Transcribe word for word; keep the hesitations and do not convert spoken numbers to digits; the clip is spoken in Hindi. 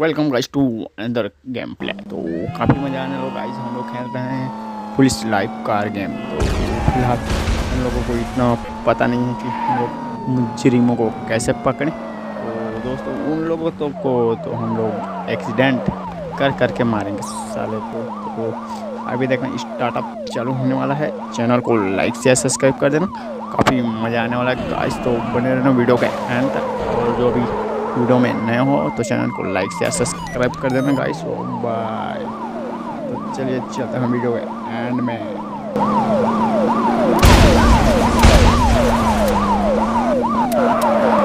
Welcome guys to another game play. तो काफ़ी मज़ा आने लोग गाइस, हम लोग खेल रहे हैं पुलिस लाइफ कार गेम। तो फिलहाल हम लोगों को इतना पता नहीं है कि हम लोग मुजरिमों को कैसे पकड़ें। तो दोस्तों उन लोगों तो को तो हम लोग एक्सीडेंट कर कर के मारेंगे साले को। तो अभी देखना स्टार्टअप चालू होने वाला है, चैनल को लाइक शेयर सब्सक्राइब कर देना, काफ़ी मज़ा आने वाला है गाइस। तो बने रहना वीडियो के एंड तक, और जो भी वीडियो में नए हो तो चैनल को लाइक शेयर सब्सक्राइब कर देना गाइस। ओ बाय। तो चलिए चलते हैं वीडियो के एंड में। में